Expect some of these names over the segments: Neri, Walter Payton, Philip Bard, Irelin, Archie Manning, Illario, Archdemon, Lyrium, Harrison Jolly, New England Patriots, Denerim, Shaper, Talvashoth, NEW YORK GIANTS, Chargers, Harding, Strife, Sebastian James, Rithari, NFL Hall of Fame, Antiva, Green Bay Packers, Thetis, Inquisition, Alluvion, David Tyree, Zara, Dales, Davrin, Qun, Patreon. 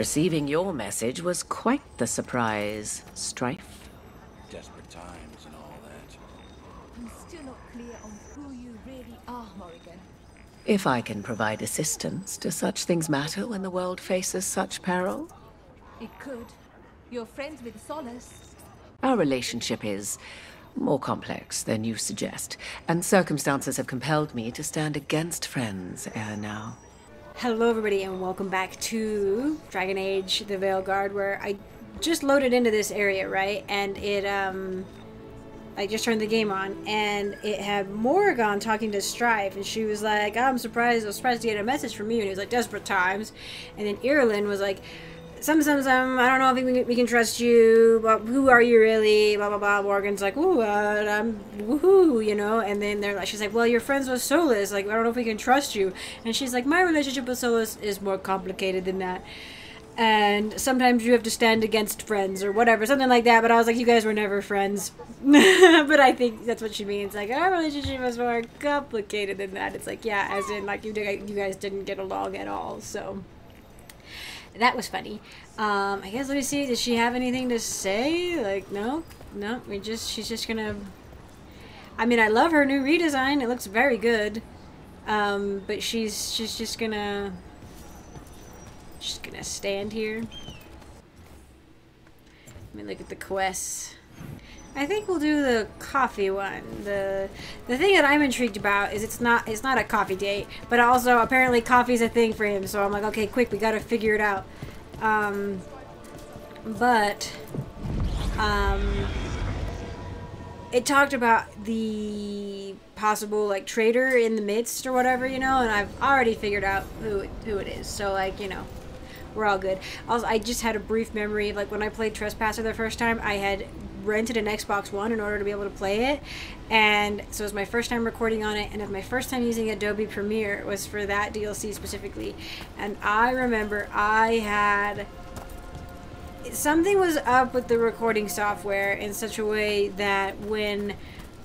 Receiving your message was quite the surprise, Strife. Desperate times and all that. I'm still not clear on who you really are, Morrigan. If I can provide assistance, do such things matter when the world faces such peril? It could. You're friends with Solas. Our relationship is more complex than you suggest, and circumstances have compelled me to stand against friends ere now. Hello everybody and welcome back to Dragon Age the Veilguard, where I just loaded into this area, right? And it, I just turned the game on and it had Morrigan talking to Strife, and she was like, oh, I was surprised to get a message from you. And he was like, desperate times. And then Irelin was like, I don't know if we can trust you, but who are you really, blah, blah, blah. Morgan's like, ooh, I'm, woohoo, you know? And then they're like, she's like, well, you're friends with Solas, like, I don't know if we can trust you. And she's like, my relationship with Solas is more complicated than that. And sometimes you have to stand against friends or whatever, something like that. But I was like, you guys were never friends. But I think that's what she means. Like, our relationship is more complicated than that. It's like, yeah, as in, like, you guys didn't get along at all, so... That was funny. I guess, let me see, does she have anything to say? Like, no, she's just gonna... I mean, I love her new redesign, it looks very good. But she's just gonna... She's gonna stand here. Let me look at the quests. I think we'll do the coffee one. The thing that I'm intrigued about is it's not a coffee date, but also apparently coffee's a thing for him. So I'm like, okay, quick, we gotta figure it out. It talked about the possible like traitor in the midst or whatever, you know, and I've already figured out who it is. So like, you know. We're all good. Also, I just had a brief memory of like when I played Trespasser the first time, I had rented an Xbox One in order to be able to play it, and so it was my first time recording on it, and it was my first time using Adobe Premiere was for that DLC specifically. And I remember I had something was up with the recording software in such a way that when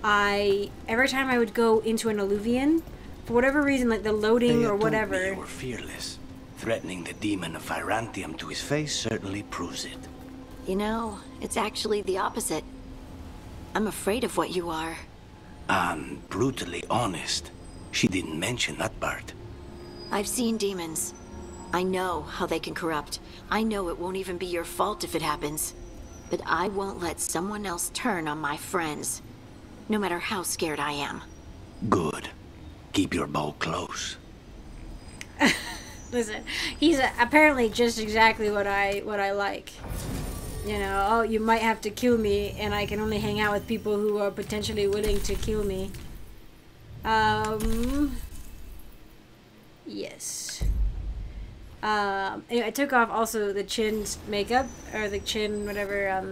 every time I would go into an alluvion, for whatever reason, like the loading or whatever, you were fearless. Threatening the demon of Virantium to his face certainly proves it. You know, it's actually the opposite. I'm afraid of what you are. I'm brutally honest. She didn't mention that part. I've seen demons. I know how they can corrupt. I know it won't even be your fault if it happens. But I won't let someone else turn on my friends, no matter how scared I am. Good. Keep your bow close. Listen, he's apparently just exactly what I like. You know, oh, you might have to kill me, and I can only hang out with people who are potentially willing to kill me. Yes. Anyway, I took off also the chin makeup, or the chin whatever,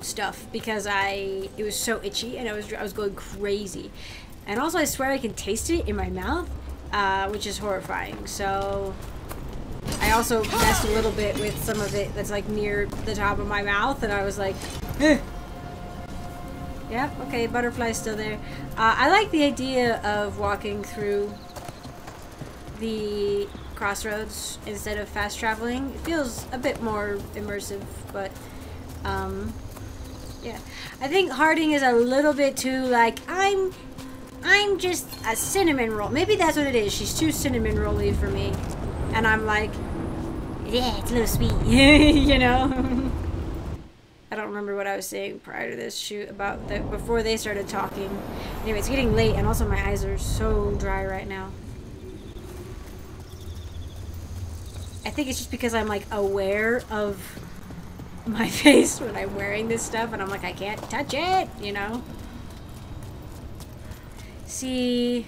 stuff, because it was so itchy, and I was going crazy. And also I swear I can taste it in my mouth. Which is horrifying. So I also messed a little bit with some of it that's like near the top of my mouth, and I was like, eh. Yeah, okay, butterfly's still there. I like the idea of walking through the crossroads instead of fast traveling. It feels a bit more immersive, but yeah, I think Harding is a little bit too like, I'm just a cinnamon roll. Maybe that's what it is. She's too cinnamon roll-y for me. And I'm like, yeah, it's a little sweet. You know? I don't remember what I was saying prior to this shoot about that before they started talking. Anyway, it's getting late and also my eyes are so dry right now. I think it's just because I'm like aware of my face when I'm wearing this stuff and I'm like, I can't touch it, you know? See,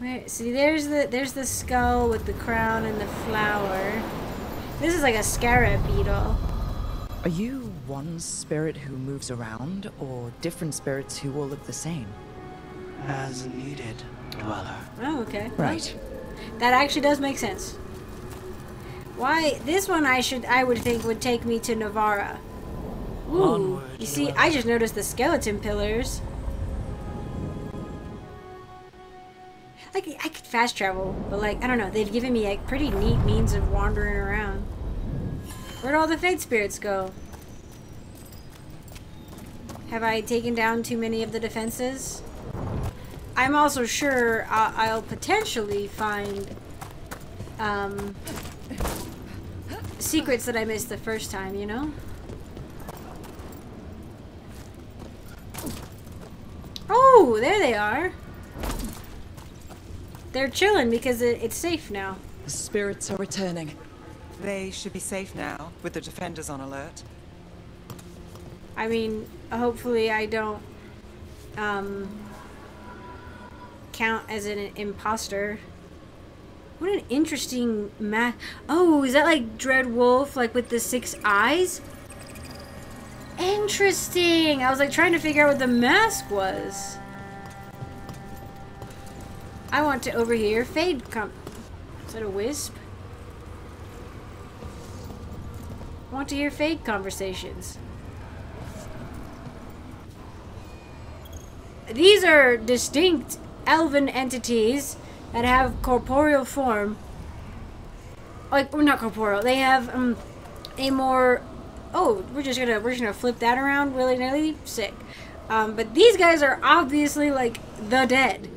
there's the skull with the crown and the flower. This is like a scarab beetle. Are you one spirit who moves around, or different spirits who all look the same? As needed, dweller. Oh, okay. Right. That actually does make sense. Why this one? I would think would take me to Navara. Ooh. Onward, you see, dweller. I just noticed the skeleton pillars. Like, I could fast travel, but like, I don't know, they've given me like pretty neat means of wandering around. Where'd all the Fate Spirits go? Have I taken down too many of the defenses? I'm also sure I'll potentially find secrets that I missed the first time, you know? Oh, there they are! They're chilling because it's safe now. The spirits are returning. They should be safe now, with the defenders on alert. I mean, hopefully I don't count as an imposter. What an interesting map. Oh, is that like Dreadwolf, like with the 6 eyes? Interesting. I was like trying to figure out what the mask was. I want to overhear Fade come. Is that a wisp? I want to hear Fade conversations. These are distinct elven entities that have corporeal form. Like, well, not corporeal. They have a more... Oh, we're just gonna flip that around willy-nilly. Sick. But these guys are obviously like the dead.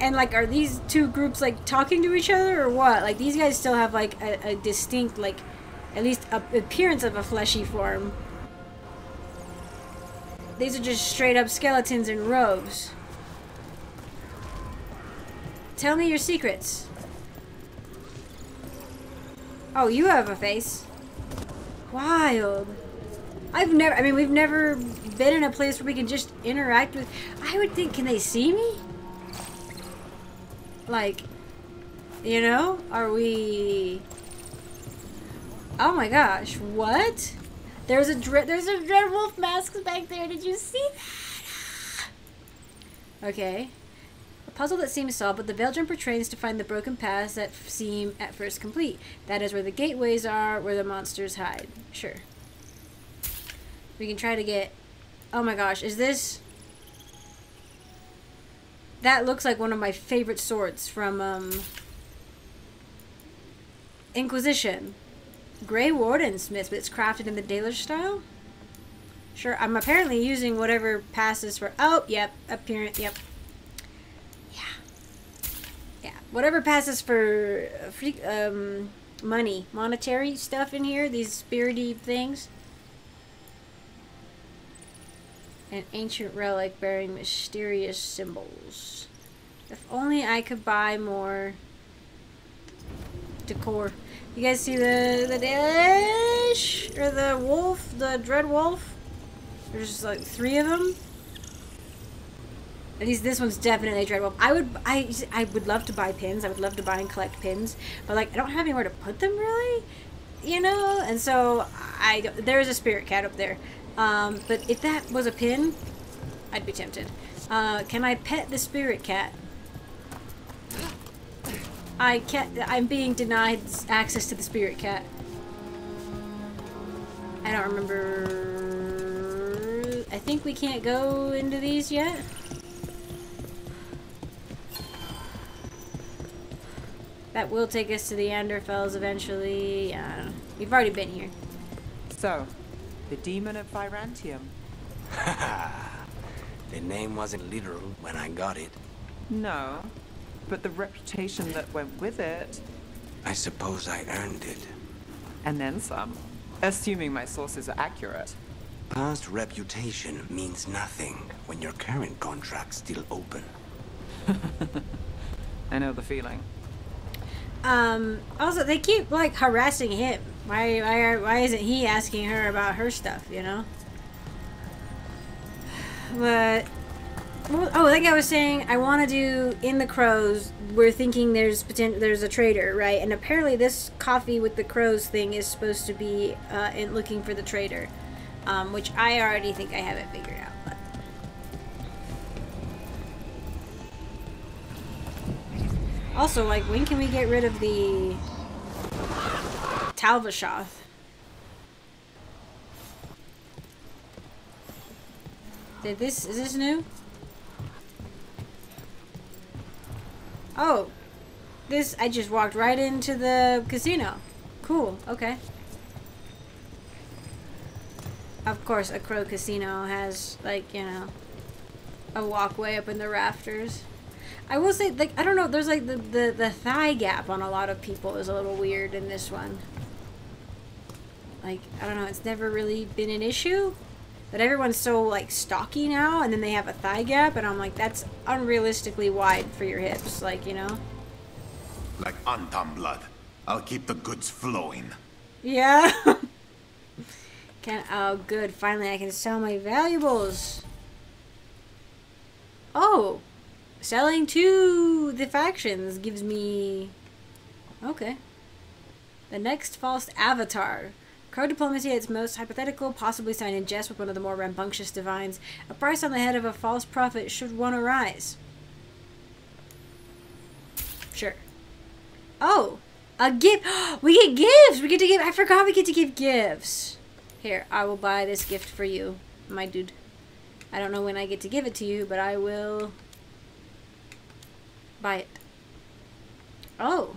And like, are these two groups like talking to each other or what? Like, these guys still have like a distinct, like, at least a appearance of a fleshy form. These are just straight up skeletons in robes. Tell me your secrets. Oh, you have a face. Wild. We've never been in a place where we can just interact with... I would think, can they see me? Like, you know? Are we... Oh my gosh, what? There's a Dreadwolf mask back there. Did you see that? Okay. A puzzle that seems solved, but the Veiljumper trains to find the broken paths that seem at first complete. That is where the gateways are, where the monsters hide. Sure. We can try to get... Oh my gosh, is this... That looks like one of my favorite swords from, Inquisition. Grey Warden Smith, but it's crafted in the Dalish style? Sure, I'm apparently using whatever passes for... Oh, yep, appearance, yep. Yeah, whatever passes for free, money, monetary stuff in here, these spirity things. An ancient relic bearing mysterious symbols. If only I could buy more decor. You guys see the Dalish? Or the wolf? The Dreadwolf? There's like 3 of them. At least this one's definitely Dreadwolf. I would love to buy pins. I would love to buy and collect pins. But like, I don't have anywhere to put them really. You know? And so, there is a spirit cat up there. But if that was a pin, I'd be tempted. Can I pet the spirit cat? I can't. I'm being denied access to the spirit cat. I don't remember. I think we can't go into these yet. That will take us to the Anderfells eventually. We've already been here. So, the demon of Virantium. Ha! The name wasn't literal when I got it. No. But the reputation that went with it... I suppose I earned it. And then some. Assuming my sources are accurate. Past reputation means nothing when your current contract's still open. I know the feeling. Also, they keep, like, harassing him. Why isn't he asking her about her stuff, you know? But... Oh, like I was saying, I want to do in the crows. We're thinking there's a traitor, right? And apparently, this coffee with the crows thing is supposed to be in looking for the traitor, which I already think I have it figured out. But. Also, like, when can we get rid of the Talvashoth? Is this new? Oh, this, I just walked right into the casino. Cool, okay. Of course, a crow casino has, like, you know, a walkway up in the rafters. I will say, like, I don't know, there's, like, the thigh gap on a lot of people is a little weird in this one. Like, I don't know, it's never really been an issue. But everyone's so, like, stocky now, and then they have a thigh gap, and I'm like, that's unrealistically wide for your hips, like, you know? Like Antaam blood. I'll keep the goods flowing. Yeah. Oh, good. Finally, I can sell my valuables. Oh. Selling to the factions gives me... Okay. The next false avatar. Crow diplomacy at its most hypothetical, possibly signed in jest with one of the more rambunctious divines. A price on the head of a false prophet should one arise. Sure. Oh! A gift! We get gifts! We get to give... I forgot we get to give gifts. Here, I will buy this gift for you, my dude. I don't know when I get to give it to you, but I will... buy it. Oh!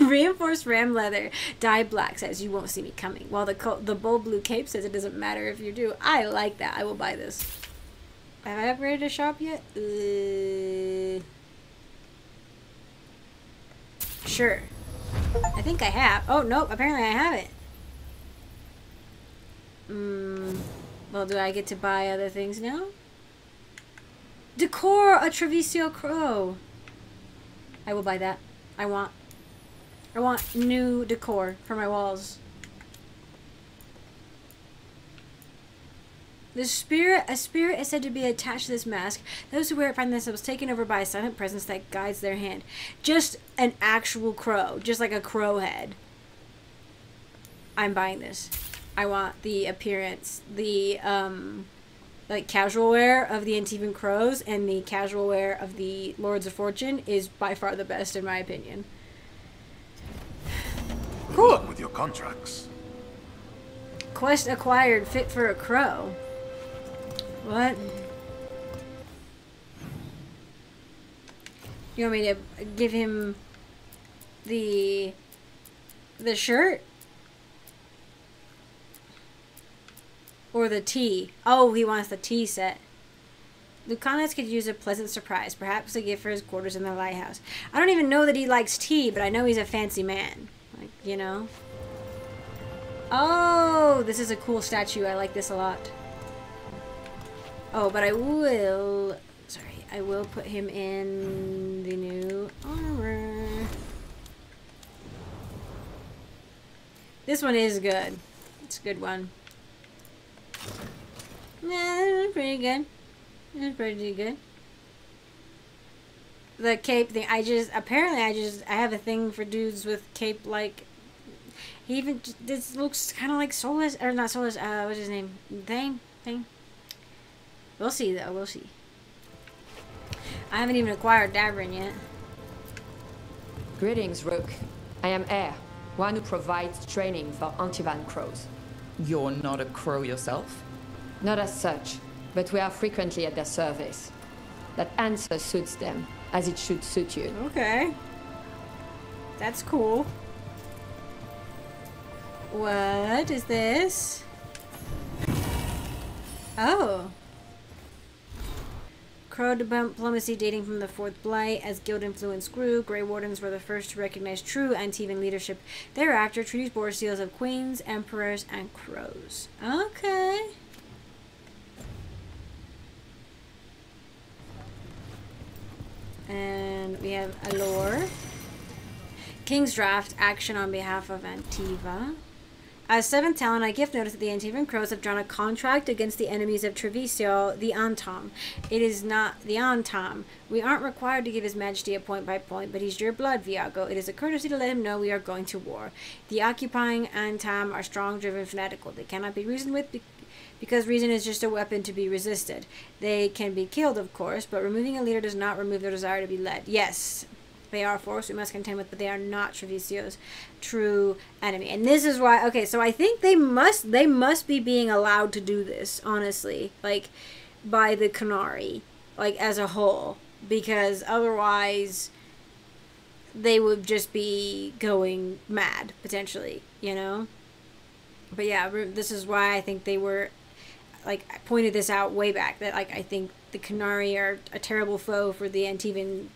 Reinforced ram leather, dye black, says you won't see me coming. While the bold blue cape says it doesn't matter if you do. I like that. I will buy this. Have I upgraded a shop yet? Sure. I think I have. Oh, nope. Apparently I haven't. Well, do I get to buy other things now? Decor a Treviso crow. I will buy that. I want new decor for my walls. A spirit is said to be attached to this mask. Those who wear it find themselves taken over by a silent presence that guides their hand. Just an actual crow. Just like a crow head. I'm buying this. I want the appearance. The, like, casual wear of the Antivan Crows and the casual wear of the Lords of Fortune is by far the best, in my opinion. Cool. Good luck with your contracts. Quest acquired, fit for a crow. What? You want me to give him the shirt? Or the tea. Oh, he wants the tea set. Lucanis could use a pleasant surprise, perhaps a gift for his quarters in the lighthouse. I don't even know that he likes tea, but I know he's a fancy man. Like, you know? Oh, this is a cool statue. I like this a lot. Oh, but I will... Sorry, I will put him in the new armor. This one is good. It's a good one. Yeah, that's pretty good. That's pretty good. The cape thing, I have a thing for dudes with cape, like, he even, this looks kind of like Solas, or not Solas, what's his name? Thing? We'll see, though, we'll see. I haven't even acquired Davrin yet. Greetings, Rook. I am Air, one who provides training for Antivan Crows. You're not a crow yourself? Not as such, but we are frequently at their service. That answer suits them, as it should suit you. Okay. That's cool. What is this? Oh. Crow diplomacy dating from the Fourth Blight. As guild influence grew, Grey Wardens were the first to recognize true Antivan leadership. Thereafter, treaties bore seals of queens, emperors, and crows. Okay. And we have Allure. King's Draft, action on behalf of Antiva. As seventh talent, I give notice that the Antivan Crows have drawn a contract against the enemies of Treviso, the Antaam. It is not the Antaam. We aren't required to give his majesty a point by point, but he's your blood, Viago. It is a courtesy to let him know we are going to war. The occupying Antaam are strong, driven, fanatical. They cannot be reasoned with because reason is just a weapon to be resisted. They can be killed, of course, but removing a leader does not remove their desire to be led. Yes. They are a force we must contend with, but they are not Treviso's true enemy. And this is why... Okay, so I think they must be being allowed to do this, honestly. Like, by the Qunari. like as a whole, because otherwise they would just be going mad potentially, you know. But yeah, this is why I think they were, like, I pointed this out way back, that like I think the Qunari are a terrible foe for the Antivan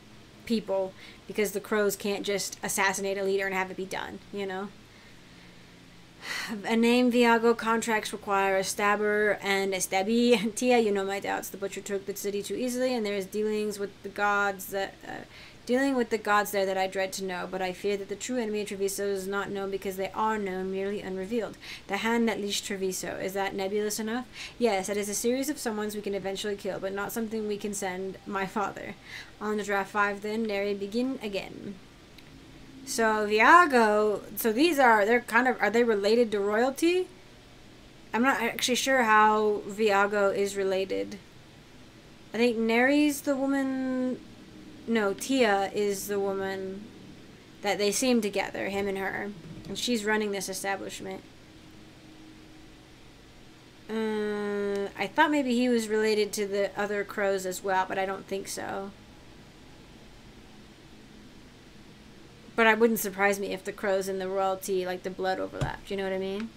people, because the Crows can't just assassinate a leader and have it be done, you know. A name Viago contracts require a stabber and a stabby. Teia, you know my doubts. The butcher took the city too easily, and there is dealings with the gods that there that I dread to know, but I fear that the true enemy of Treviso is not known, because they are known, merely unrevealed. The hand that leashed Treviso, is that nebulous enough? Yes, that is a series of someones we can eventually kill, but not something we can send my father. On to draft 5 then, Neri, begin again. So Viago, so these are, they're kind of, are they related to royalty? I'm not actually sure how Viago is related. I think Neri's the woman... No, Teia is the woman that they seem together, him and her. And she's running this establishment. I thought maybe he was related to the other Crows as well, but I don't think so. But it wouldn't surprise me if the Crows and the royalty, like the blood overlapped, you know what I mean?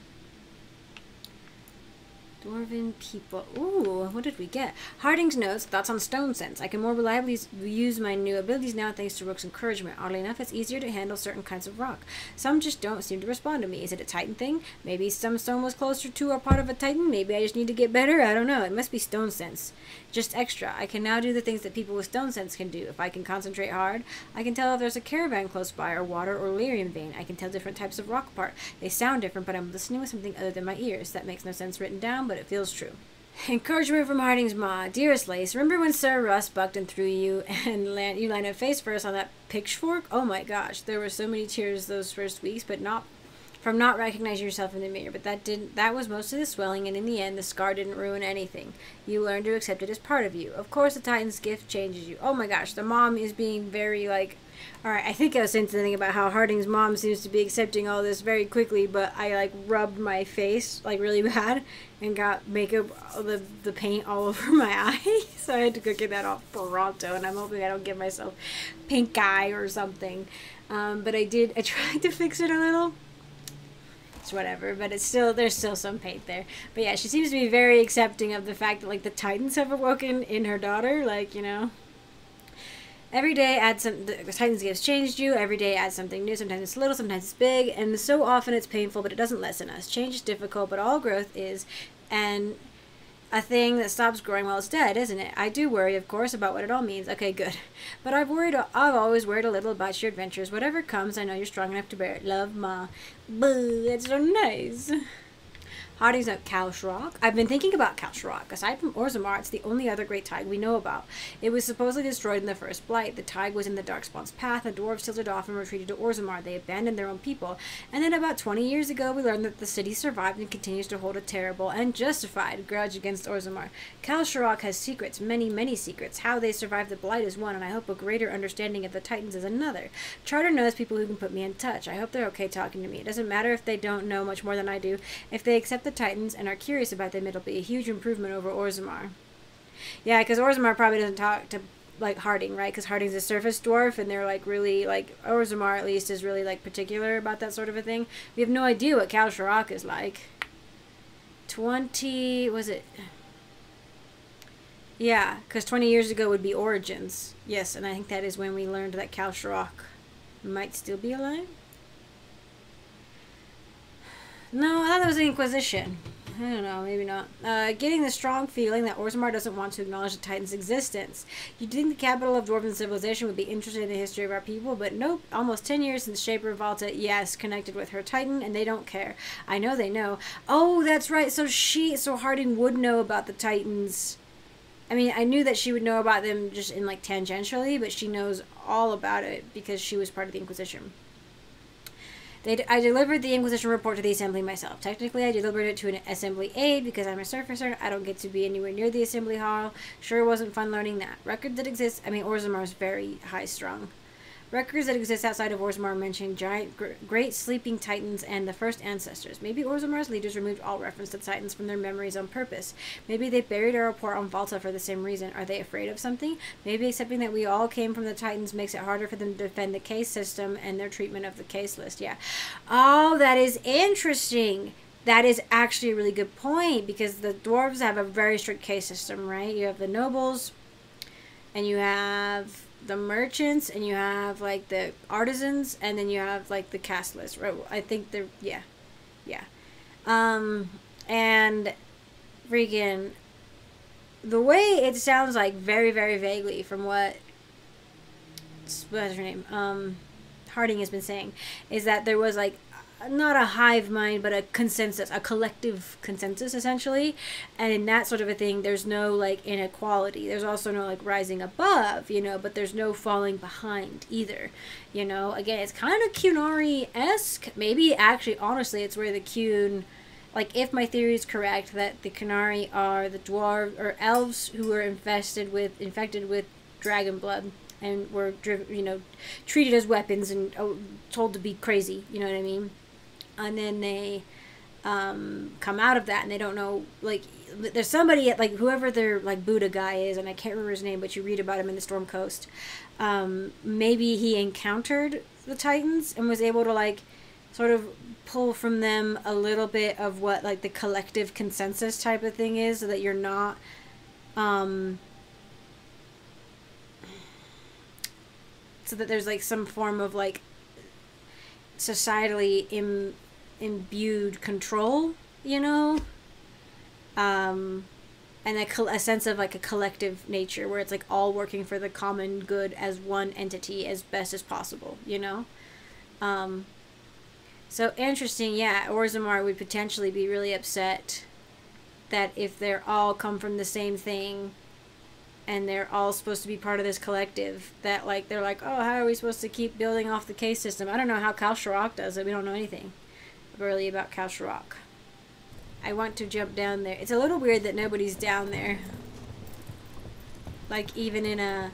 Dwarven people. Ooh, what did we get? Harding's notes, thoughts on stone sense. I can more reliably use my new abilities now thanks to Rook's encouragement. Oddly enough, it's easier to handle certain kinds of rock. Some just don't seem to respond to me. Is it a Titan thing? Maybe some stone was closer to or part of a Titan? Maybe I just need to get better? I don't know. It must be stone sense. Just extra. I can now do the things that people with stone sense can do. If I can concentrate hard, I can tell if there's a caravan close by or water or lyrium vein. I can tell different types of rock apart. They sound different, but I'm listening with something other than my ears. That makes no sense written down, but it feels true. Encouragement from Harding's ma. Dearest Lace, remember when Sir Russ bucked and threw you and you landed face first on that pitchfork? Oh my gosh, there were so many tears those first weeks, but not from not recognizing yourself in the mirror, but that was most of the swelling, and in the end, the scar didn't ruin anything. You learned to accept it as part of you. Of course, the Titan's gift changes you. Oh my gosh, the mom is being very, like... Alright, I think I was saying something about how Harding's mom seems to be accepting all this very quickly, but I, like, rubbed my face, like, really bad, and got makeup, the paint all over my eye, so I had to go get that off Toronto, and I'm hoping I don't give myself pink eye or something. But I tried to fix it a little. Whatever, but it's still, there's still some paint there. But yeah, she seems to be very accepting of the fact that, like, the Titans have awoken in her daughter, like, you know. Every day add some, the Titan's gifts changed you, every day add something new, sometimes it's little, sometimes it's big, and so often it's painful, but it doesn't lessen us. Change is difficult, but all growth is, and a thing that stops growing while it's dead, isn't it? I do worry, of course, about what it all means. Okay, good. But I've always worried a little about your adventures. Whatever comes, I know you're strong enough to bear it. Love, Ma. Boo, that's so nice. Harding's note, Kal-Sharok. I've been thinking about Kal-Sharok. Aside from Orzammar, it's the only other great Tig we know about. It was supposedly destroyed in the First Blight. The Tig was in the Darkspawn's path. The dwarves tilted off and retreated to Orzammar. They abandoned their own people. And then about 20 years ago, we learned that the city survived and continues to hold a terrible and justified grudge against Orzammar. Kal-Sharok has secrets, many, many secrets. How they survived the Blight is one, and I hope a greater understanding of the Titans is another. Charter knows people who can put me in touch. I hope they're okay talking to me. It doesn't matter if they don't know much more than I do. If they accept the Titans and are curious about them, it'll be a huge improvement over Orzammar. Yeah, because Orzammar probably doesn't talk to, like, Harding, right? Because Harding's a surface dwarf, and they're, like, really, like, Orzammar, at least, is really, like, particular about that sort of a thing. We have no idea what Kal-Sharok is like. 20... was it... Yeah, because 20 years ago would be Origins. Yes, and I think that is when we learned that Kal-Sharok might still be alive. No, I thought that was the Inquisition. I don't know, maybe not. Getting the strong feeling that Orzammar doesn't want to acknowledge the Titan's existence. You'd think the capital of Dwarven civilization would be interested in the history of our people, but nope. Almost 10 years since Shaper Valta, yes, connected with her Titan, and they don't care. I know they know. Oh, that's right. So Harding would know about the Titans. I mean, I knew that she would know about them just in, like, tangentially, but she knows all about it because she was part of the Inquisition. I delivered the Inquisition report to the Assembly myself. Technically, I delivered it to an Assembly aide because I'm a surfacer. I don't get to be anywhere near the Assembly Hall. Sure wasn't fun learning that. Record that exists. I mean, Orzammar is very high-strung. Records that exist outside of Orzammar mention giant, great sleeping titans and the first ancestors. Maybe Orzammar's leaders removed all reference to titans from their memories on purpose. Maybe they buried a report on Valta for the same reason. Are they afraid of something? Maybe accepting that we all came from the titans makes it harder for them to defend the case system and their treatment of the case list. Yeah. Oh, that is interesting. That is actually a really good point, because the dwarves have a very strict case system, right? You have the nobles, and you have the merchants, and you have like the artisans, and then you have like the caste list, right? I think they're, yeah. And freaking, the way it sounds like very, very vaguely from what's her name? Harding has been saying, is that there was like, not a hive mind, but a consensus, a collective consensus, essentially. And in that sort of a thing, there's no, like, inequality. There's also no, like, rising above, you know, but there's no falling behind either, you know. Again, it's kind of Qunari-esque. Maybe, actually, honestly, it's where the Qun... Like, if my theory is correct, that the Qunari are the dwarves or elves who were infected with dragon blood. And were, you know, treated as weapons and told to be crazy, you know what I mean? And then they come out of that, and they don't know, like, there's somebody at, like, whoever their, like, Buddha guy is, and I can't remember his name, but you read about him in the Storm Coast. Maybe he encountered the Titans and was able to, like, sort of pull from them a little bit of what, like, the collective consensus type of thing is, so that you're not, so that there's, like, some form of, like, societally imbued control, you know? And a sense of, like, a collective nature where it's, like, all working for the common good as one entity as best as possible, you know? So, interesting, yeah. Orzammar would potentially be really upset that if they're all come from the same thing... and they're all supposed to be part of this collective, that, like, they're like, oh, how are we supposed to keep building off the case system? I don't know how Kal-Sharok does it. We don't know anything really about Kal-Sharok. I want to jump down there. It's a little weird that nobody's down there. Like, even in a,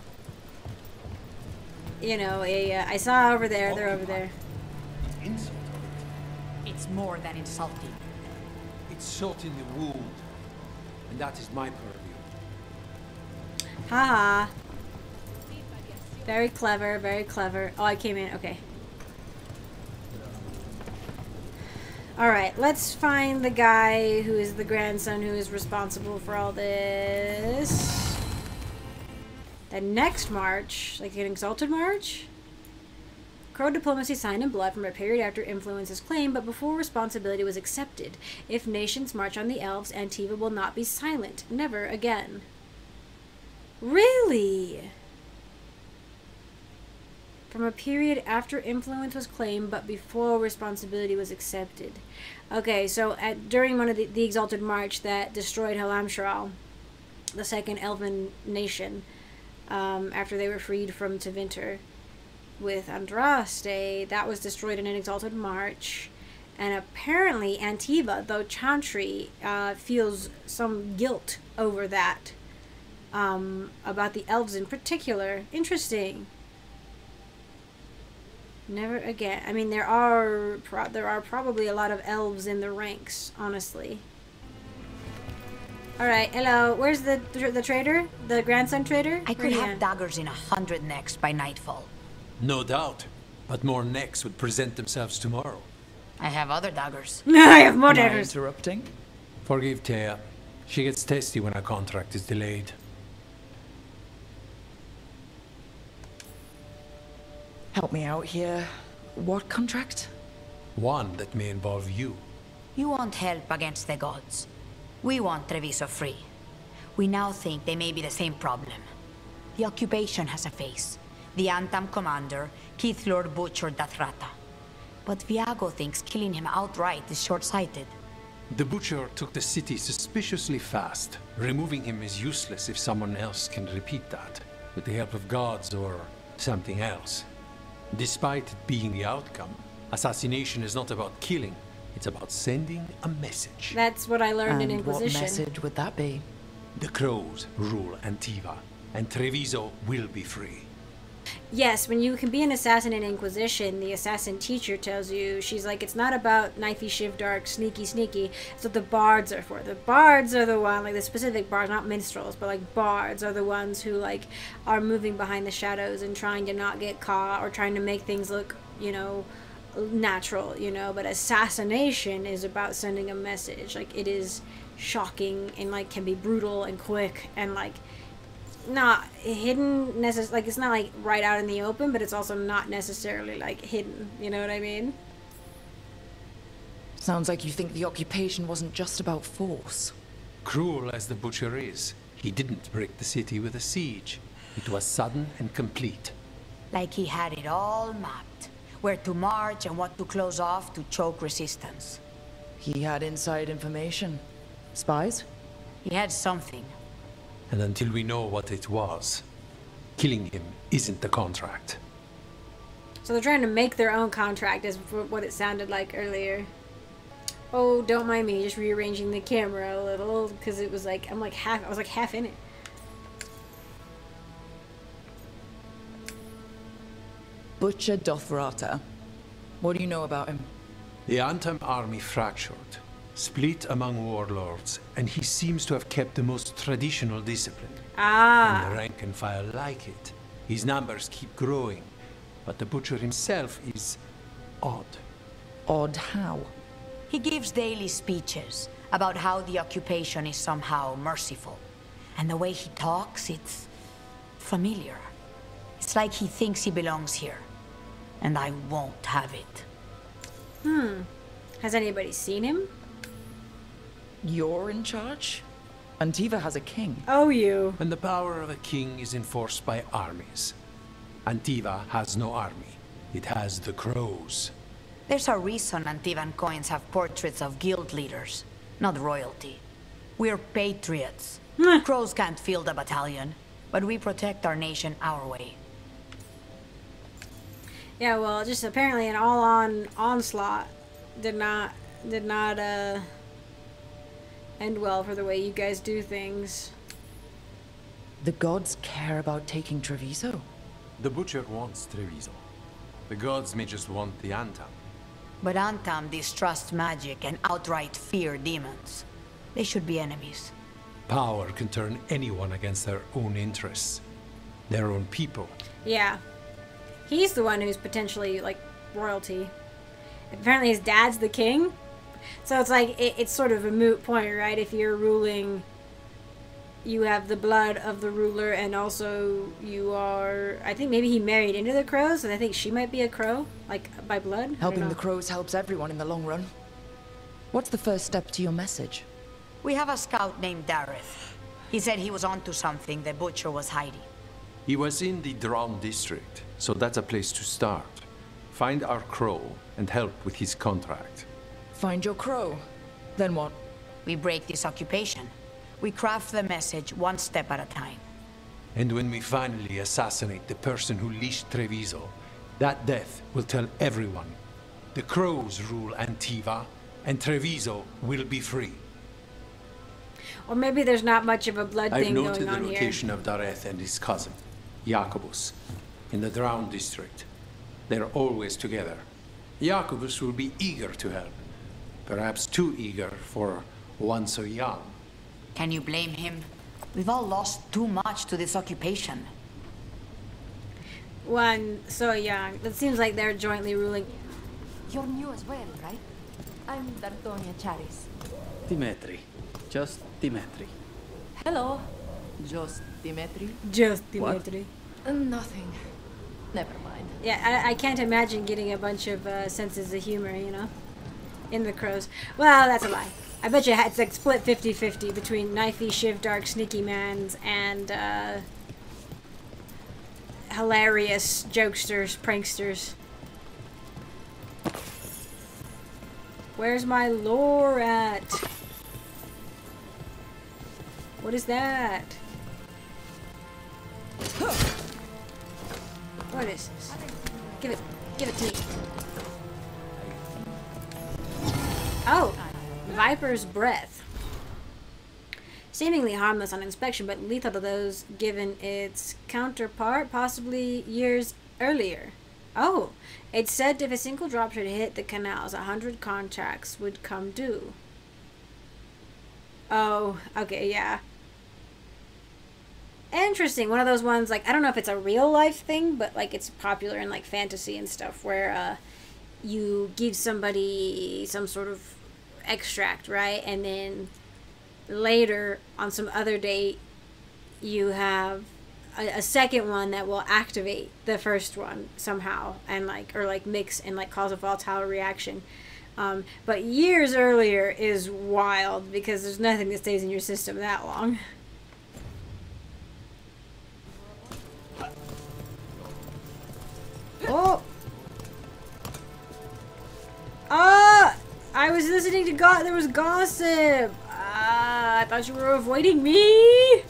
you know, I saw over there, they're over there. It's more than insulting. It's salt in the wound, and that is my purpose. Haha. Very clever, very clever. Oh, I came in. Okay. Alright, let's find the guy who is the grandson who is responsible for all this. The next march, like an Exalted March? Crow diplomacy signed in blood from a period after influence is claimed, but before responsibility was accepted. If nations march on the elves, Antiva will not be silent. Never again. Really? From a period after influence was claimed, but before responsibility was accepted. Okay, so during one of the Exalted March that destroyed Halamshral, the second elven nation, after they were freed from Tevinter with Andraste, that was destroyed in an Exalted March. And apparently Antiva, though Chantry, feels some guilt over that. About the elves in particular. Interesting. Never again. I mean, there are probably a lot of elves in the ranks, honestly. All right, hello. Where's the trader? The grandson trader? I could have daggers in 100 necks by nightfall. No doubt, but more necks would present themselves tomorrow. I have other daggers. I have more daggers. Interrupting? Forgive Teia. She gets testy when our contract is delayed. Help me out here. What contract? One that may involve you. You want help against the gods. We want Treviso free. We now think they may be the same problem. The occupation has a face. The Antaam commander, Keith Lord butchered Dathrata. But Viago thinks killing him outright is short-sighted. The butcher took the city suspiciously fast. Removing him is useless if someone else can repeat that, with the help of gods or something else. Despite it being the outcome, assassination is not about killing, it's about sending a message. That's what I learned in Inquisition. What message would that be? The Crows rule Antiva, and Treviso will be free. Yes, when you can be an assassin in Inquisition, the assassin teacher tells you, she's like, it's not about knifey, shiv, dark, sneaky, sneaky. It's what the bards are for. The bards are the one, like the specific bards, not minstrels, but like bards are the ones who like are moving behind the shadows and trying to not get caught or trying to make things look, you know, natural, you know. But assassination is about sending a message. Like, it is shocking and like can be brutal and quick and like not hidden necessarily. Like, it's not like right out in the open, but it's also not necessarily like hidden, you know what I mean? Sounds like you think the occupation wasn't just about force. Cruel as the butcher is, he didn't break the city with a siege. It was sudden and complete. Like he had it all mapped. Where to march and what to close off to choke resistance. He had inside information. Spies? He had something. And until we know what it was, killing him isn't the contract. So they're trying to make their own contract is what it sounded like earlier. Oh, don't mind me, just rearranging the camera a little, because it was like, I was like half in it. Butcher Dathrata. What do you know about him? The Antaam army fractured, split among warlords, and he seems to have kept the most traditional discipline. Ah. And the rank and file like it. His numbers keep growing, but the butcher himself is odd. Odd how? He gives daily speeches about how the occupation is somehow merciful. And the way he talks, it's familiar. It's like he thinks he belongs here. And I won't have it. Hmm. Has anybody seen him? You're in charge? Antiva has a king. Oh, you. And the power of a king is enforced by armies. Antiva has no army. It has the crows. There's a reason Antivan coins have portraits of guild leaders, not royalty. We're patriots. Crows can't field a battalion, but we protect our nation our way. Yeah, well, just apparently an all-on onslaught did not end well for the way you guys do things. The gods care about taking Treviso? The butcher wants Treviso. The gods may just want the Antaam. But Antaam distrust magic and outright fear demons. They should be enemies. Power can turn anyone against their own interests, their own people. Yeah. He's the one who's potentially, like, royalty. Apparently his dad's the king. So it's like, it's sort of a moot point, right? If you're ruling, you have the blood of the ruler, and also you are... I think maybe he married into the crows, and I think she might be a crow, like, by blood. Helping the crows helps everyone in the long run. What's the first step to your message? We have a scout named Dareth. He said he was onto something the butcher was hiding. He was in the Drown district, so that's a place to start. Find our crow and help with his contract. Find your crow? Then what? We break this occupation. We craft the message one step at a time. And when we finally assassinate the person who leashed Treviso, that death will tell everyone. The crows rule Antiva, and Treviso will be free. Or maybe there's not much of a blood thing going on here. I've noted the location of Dareth and his cousin, Jacobus, in the Drown district. They're always together. Jacobus will be eager to help. Perhaps too eager for one so young. Can you blame him? We've all lost too much to this occupation. One so young. It seems like they're jointly ruling. You're new as well, right? I'm Dartonia Charis. Dimitri. Just Dimitri. Hello. Just Dimitri? Just Dimitri. Nothing. Never mind. Yeah, I can't imagine getting a bunch of senses of humor, you know? In the crows. Well, that's a lie. I bet you it's like split 50-50 between knifey, shiv, dark, sneaky mans and hilarious jokesters, pranksters. Where's my lore at? What is that? What is this? Give it to me. Oh, Viper's Breath. seemingly harmless on inspection, but lethal to those given its counterpart, possibly years earlier. Oh, it said if a single drop should hit the canals, 100 contracts would come due. Oh, okay, yeah. Interesting. One of those ones, like, I don't know if it's a real life thing, but like it's popular in like fantasy and stuff where you give somebody some sort of extract, right? And then later on some other date you have a second one that will activate the first one somehow and like, or like mix and like cause a volatile reaction. But years earlier is wild because there's nothing that stays in your system that long. Oh! Ah! I was listening to there was gossip! Ah, I thought you were avoiding me!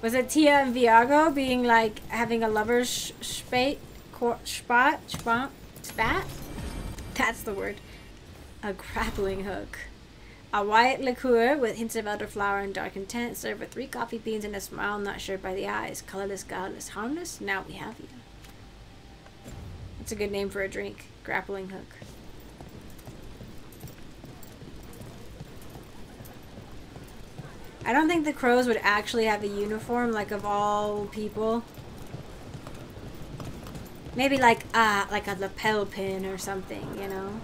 Was it Teia and Viago being like, having a lover's spat? That's the word. A grappling hook. A white liqueur with hints of elderflower and dark intent, served with 3 coffee beans and a smile not shared by the eyes. Colorless, godless, harmless, now we have you. That's a good name for a drink. Grappling hook. I don't think the crows would actually have a uniform, like, of all people. Maybe like a lapel pin or something, you know?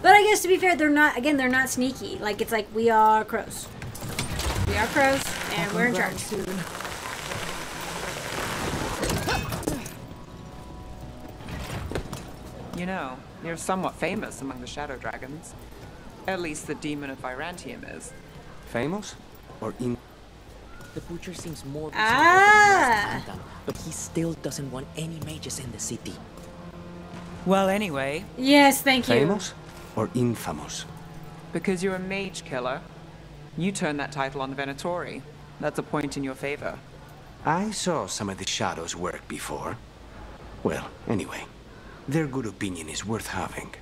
But I guess, to be fair, they're not, again, they're not sneaky. Like, it's like, we are crows. We are crows, and we're in charge. Soon. You know, you're somewhat famous among the Shadow Dragons. At least the demon of Virantium is. Famous? Or in... The butcher seems more... Ah! Than Antaam, but he still doesn't want any mages in the city. Well, anyway... Yes, thank you. Famous? Or infamous? Because you're a mage killer. You turned that title on the Venatori. That's a point in your favor. I saw some of the Shadows' work before. Well, anyway. Their good opinion is worth having.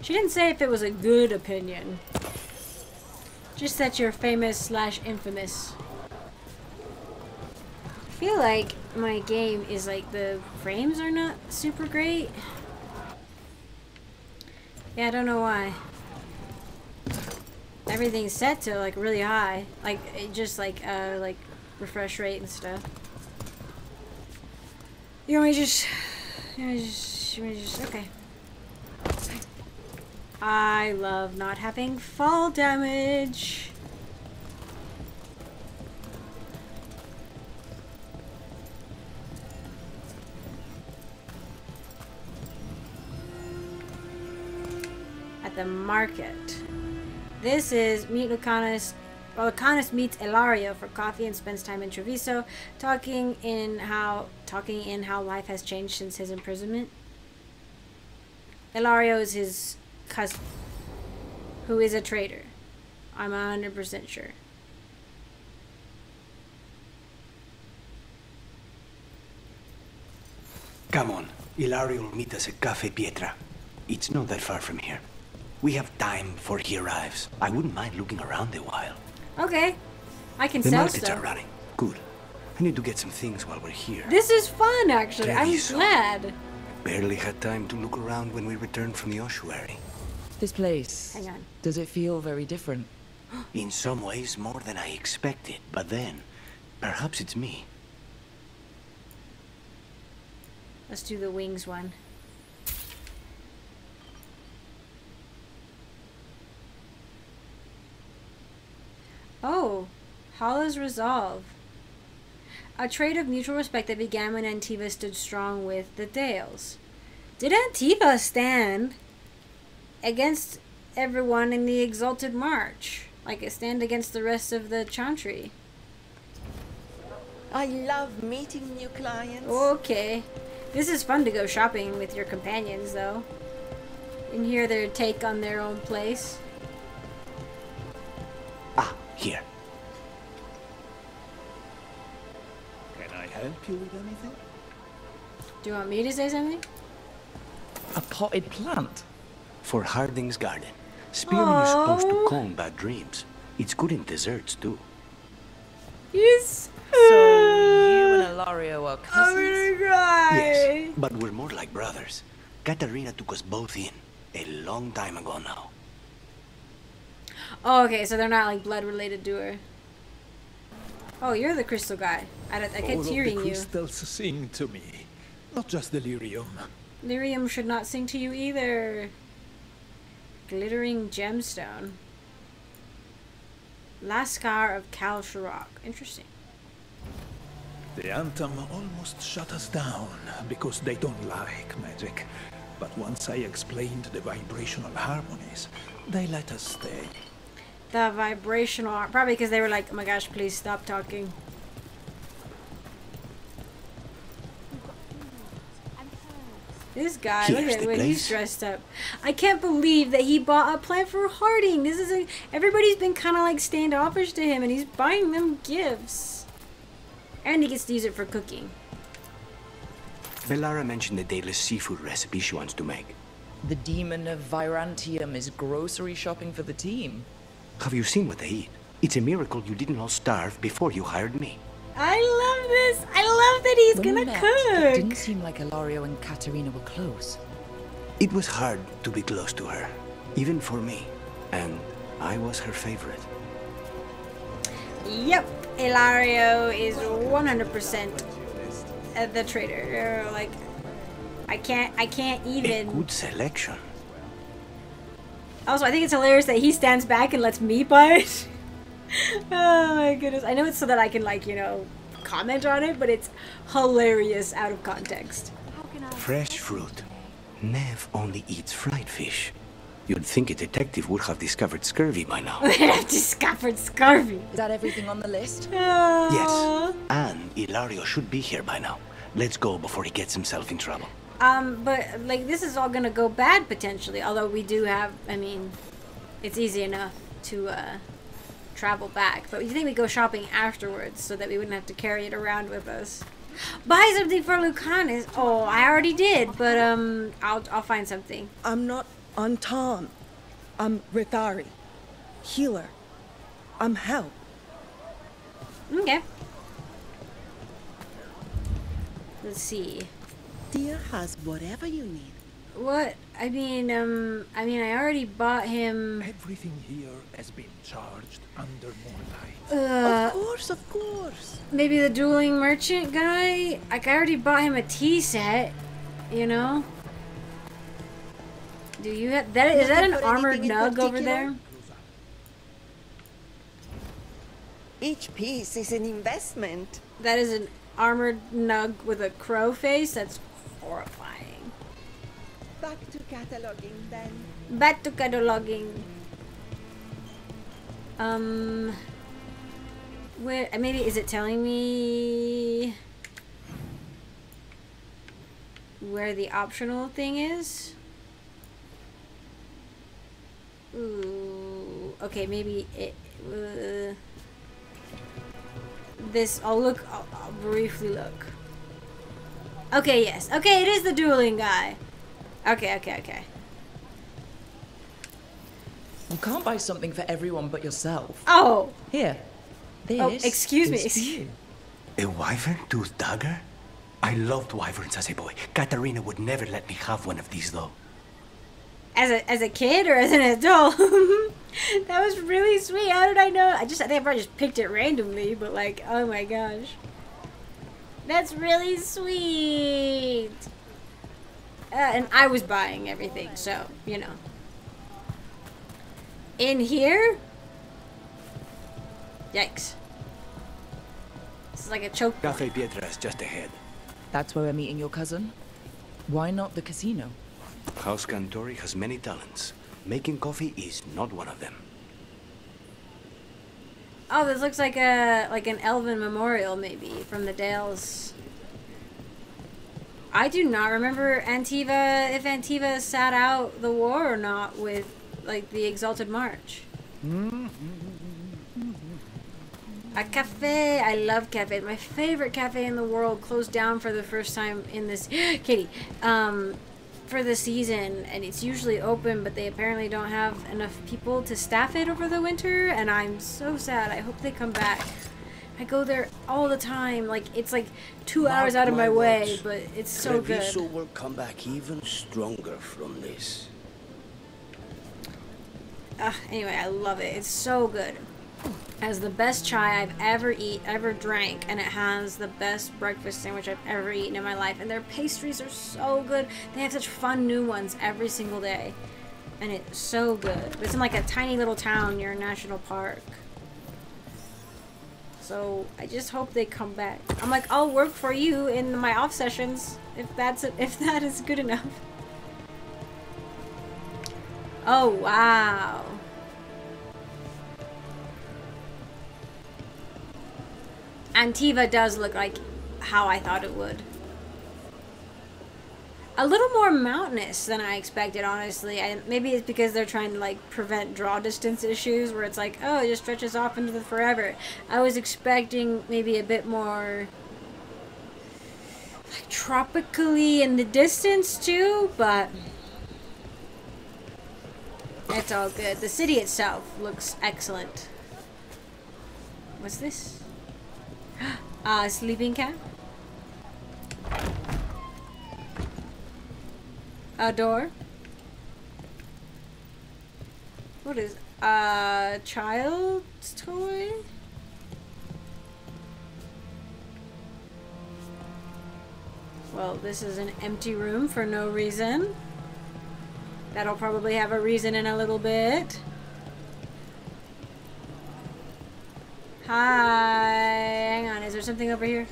She didn't say if it was a good opinion. Just that you're famous / infamous. I feel like my game is like the frames are not super great. Yeah, I don't know why. Everything's set to like really high. Like it just like refresh rate and stuff. You want me to just... okay. I love not having fall damage. At the market. This is meet Lucanis. Well, Lucanis meets Illario for coffee and spends time in Treviso, talking in how life has changed since his imprisonment. Illario is his cousin, who is a traitor. I'm 100% sure. Come on, Illario will meet us at Café Pietra. It's not that far from here. We have time before he arrives. I wouldn't mind looking around a while. Okay, I can sell stuff. The markets are running. Good. I need to get some things while we're here. This is fun, actually. Treviso. I'm glad. Barely had time to look around when we returned from the ossuary. This place. Hang on. Does it feel very different? In some ways, more than I expected. But then, perhaps it's me. Let's do the wings one. Oh, Hala's resolve. A trait of mutual respect that began when Antiva stood strong with the Dales. Did Antiva stand against everyone in the Exalted March? Like a stand against the rest of the Chantry? I love meeting new clients. Okay. This is fun to go shopping with your companions, though. And hear their take on their own place. Here. Can I help you with anything? Do you want me to say something? A potted plant? For Harding's garden. Spearmen is supposed to combat dreams. It's good in desserts too. Yes. So you and Illario are cousins? I'm gonna cry. Yes, but we're more like brothers. Katarina took us both in a long time ago now. Oh, okay, so they're not like blood related to her. Oh, you're the crystal guy. I kept hearing you. Crystals sing to me, not just the lyrium. Lyrium should not sing to you either. Glittering gemstone. Lascar of Kal-Sharok. Interesting. The Antaam almost shut us down because they don't like magic. But once I explained the vibrational harmonies, they let us stay. The vibrational... Probably because they were like, oh my gosh, please stop talking. This guy, look at when he's dressed up. I can't believe that he bought a plant for Harding. This is a... Everybody's been kind of like standoffish to him and he's buying them gifts. And he gets to use it for cooking. Bellara mentioned the Dales seafood recipe she wants to make. The demon of Virantium is grocery shopping for the team. Have you seen what they eat? It's a miracle you didn't all starve before you hired me. I love this! I love that he's gonna cook! It didn't seem like Illario and Katarina were close. It was hard to be close to her, even for me. And I was her favorite. Yep, Illario is 100% the traitor. Like, I can't even... A good selection. Also, I think it's hilarious that he stands back and lets me buy it. Oh my goodness. I know it's so that I can, like, you know, comment on it, but it's hilarious out of context. Fresh fruit. Nev only eats fried fish. You'd think a detective would have discovered scurvy by now. They'd have discovered scurvy. Is that everything on the list? Yes. And Illario should be here by now. Let's go before he gets himself in trouble. But, like, this is all gonna go bad, potentially. Although we do have, I mean, it's easy enough to, travel back, but you think we go shopping afterwards so that we wouldn't have to carry it around with us. Buy something for Lucanis. Oh, I already did, but I'll find something. I'm not Antaam. I'm Rithari, healer. I'm help. Okay. Let's see. Dear has whatever you need. What? I mean, I already bought him. Everything here has been charged under more light. Of course. Maybe the dueling merchant guy? Like, I already bought him a tea set, you know? Do you have that? Is that an armored nug over there? Each piece is an investment. That is an armored nug with a crow face? That's horrifying. Back to cataloging then. Back to cataloging. Where maybe is it telling me where the optional thing is? Ooh, okay, maybe it. This I'll briefly look. Okay, yes. Okay, it is the dueling guy. Okay. You can't buy something for everyone but yourself. Oh! Here. This. Oh, excuse me. A wyvern tooth dagger? I loved wyverns as a boy. Katarina would never let me have one of these though. As a kid or as an adult? That was really sweet. How did I know? I think I probably just picked it randomly, but like, oh my gosh. That's really sweet. And I was buying everything, so, you know. In here? Yikes. This is like a choke. Cafe Pietra's just ahead. That's where we're meeting your cousin? Why not the casino? House Qunari has many talents. Making coffee is not one of them. Oh, this looks like a an elven memorial, maybe, from the Dales. I do not remember if Antiva sat out the war or not with, like, the Exalted March. A cafe. I love cafe. My favorite cafe in the world closed down for the first time in this... Katie. for the season, and it's usually open, but they apparently don't have enough people to staff it over the winter, and I'm so sad. I hope they come back. I go there all the time. Like, it's like 2 hours out of my way, but it's so good. Treviso will come back even stronger from this. Anyway, I love it. It's so good. It has the best chai I've ever drank, and it has the best breakfast sandwich I've ever eaten in my life. And their pastries are so good. They have such fun new ones every single day, and it's so good. It's in like a tiny little town near a national park. So I just hope they come back. I'm like, I'll work for you in my off sessions if that is good enough. Oh wow. Antiva does look like how I thought it would. A little more mountainous than I expected, honestly. Maybe it's because they're trying to like prevent draw distance issues where it's like, oh, it just stretches off into the forever. I was expecting maybe a bit more like tropically in the distance too, but it's all good. The city itself looks excellent. What's this? Ah, sleeping cat. A door. What is a child's toy? Well, this is an empty room for no reason. That'll probably have a reason in a little bit. Hi, hang on, is there something over here?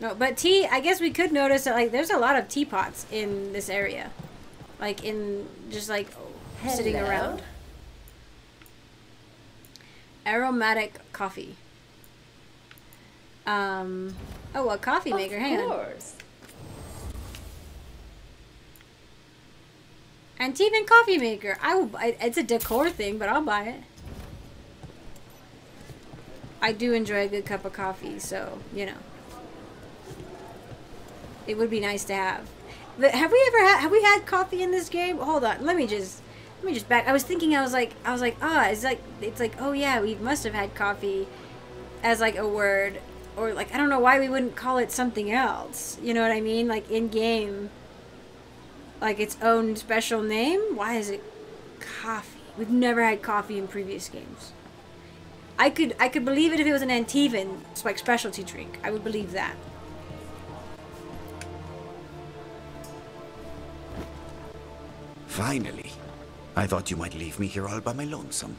No, but tea, I guess we could notice that like there's a lot of teapots in this area. Like in, just like sitting around. Aromatic coffee. Oh, a coffee maker, hang on. Of course. Antivan coffee maker. I will buy, it's a decor thing, but I'll buy it. I do enjoy a good cup of coffee, so, you know. It would be nice to have. But have we had coffee in this game? Hold on. Let me just back. I was thinking, I was like, ah, it's like, oh yeah, we must have had coffee as like a word, or like I don't know why we wouldn't call it something else. You know what I mean? Like in game. Like its own special name? Why is it coffee? We've never had coffee in previous games. I could believe it if it was an Antivan like specialty drink. I would believe that. Finally. I thought you might leave me here all by my lonesome.